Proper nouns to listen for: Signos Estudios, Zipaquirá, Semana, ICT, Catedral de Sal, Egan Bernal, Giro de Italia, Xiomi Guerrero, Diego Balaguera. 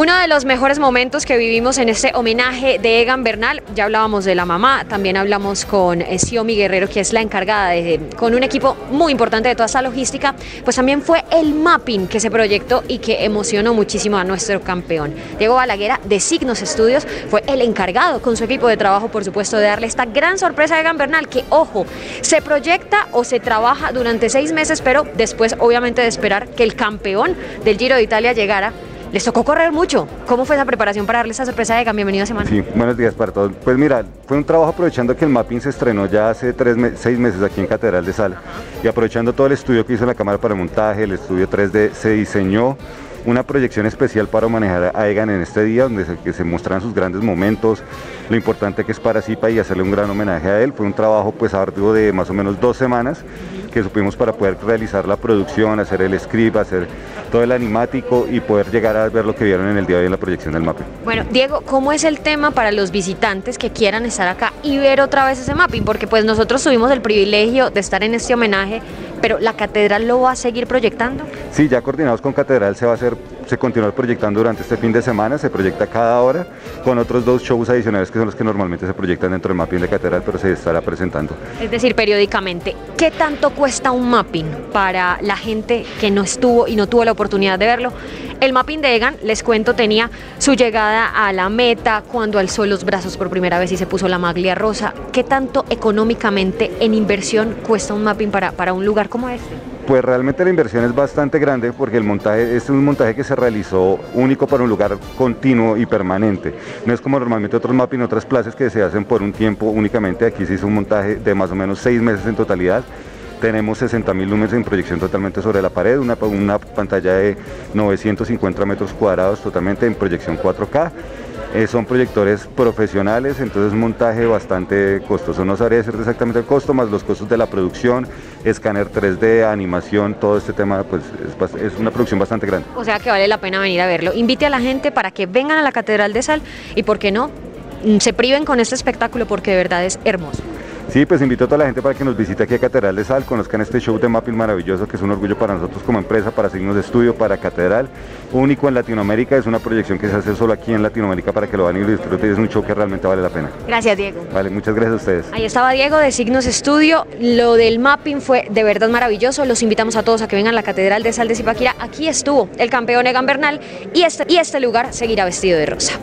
Uno de los mejores momentos que vivimos en este homenaje de Egan Bernal, ya hablábamos de la mamá, también hablamos con Xiomi Guerrero, que es la encargada con un equipo muy importante de toda esta logística, pues también fue el mapping que se proyectó y que emocionó muchísimo a nuestro campeón. Diego Balaguera, de Signos Estudios, fue el encargado con su equipo de trabajo, por supuesto, de darle esta gran sorpresa a Egan Bernal, que, ojo, se proyecta o se trabaja durante 6 meses, pero después, obviamente, de esperar que el campeón del Giro de Italia llegara, les tocó correr mucho. ¿Cómo fue esa preparación para darle esa sorpresa de Egan? Bienvenido a Semana. Sí, buenos días para todos. Pues mira, fue un trabajo aprovechando que el mapping se estrenó ya hace 6 meses aquí en Catedral de Sal, y aprovechando todo el estudio que hizo la cámara para el montaje, el estudio 3D, se diseñó una proyección especial para manejar a Egan en este día, donde se muestran sus grandes momentos, lo importante que es para Zipa, y hacerle un gran homenaje a él. Fue un trabajo pues arduo de más o menos 2 semanas que supimos para poder realizar la producción, hacer el script, hacer todo el animático y poder llegar a ver lo que vieron en el día de hoy en la proyección del mapping. Bueno, Diego, ¿cómo es el tema para los visitantes que quieran estar acá y ver otra vez ese mapping? Porque pues nosotros tuvimos el privilegio de estar en este homenaje, pero ¿la Catedral lo va a seguir proyectando? Sí, ya coordinados con Catedral se continúa proyectando durante este fin de semana, se proyecta cada hora, con otros 2 shows adicionales que son los que normalmente se proyectan dentro del mapping de Catedral, pero se estará presentando. Es decir, periódicamente. ¿Qué tanto cuesta un mapping para la gente que no estuvo y no tuvo la oportunidad de verlo? El mapping de Egan, les cuento, tenía su llegada a la meta, cuando alzó los brazos por primera vez y se puso la maglia rosa. ¿Qué tanto económicamente en inversión cuesta un mapping para un lugar como este? Pues realmente la inversión es bastante grande, porque el montaje es un montaje que se realizó único para un lugar continuo y permanente. No es como normalmente otros mapping, otras plazas que se hacen por un tiempo únicamente. Aquí se hizo un montaje de más o menos 6 meses en totalidad. Tenemos 60.000 lúmenes en proyección totalmente sobre la pared, una pantalla de 950 metros cuadrados totalmente en proyección 4K. Son proyectores profesionales, entonces montaje bastante costoso. No sabría decirte exactamente el costo, más los costos de la producción, escáner 3D, animación, todo este tema, pues es una producción bastante grande. O sea que vale la pena venir a verlo. Invite a la gente para que vengan a la Catedral de Sal y, ¿por qué no?, se priven con este espectáculo, porque de verdad es hermoso. Sí, pues invito a toda la gente para que nos visite aquí a Catedral de Sal, conozcan este show de mapping maravilloso, que es un orgullo para nosotros como empresa, para Signos de Estudio, para Catedral, único en Latinoamérica. Es una proyección que se hace solo aquí en Latinoamérica, para que lo vayan y lo disfruten. Es un show que realmente vale la pena. Gracias, Diego. Vale, muchas gracias a ustedes. Ahí estaba Diego de Signos Estudio. Lo del mapping fue de verdad maravilloso. Los invitamos a todos a que vengan a la Catedral de Sal de Zipaquirá. Aquí estuvo el campeón Egan Bernal, y este lugar seguirá vestido de rosa.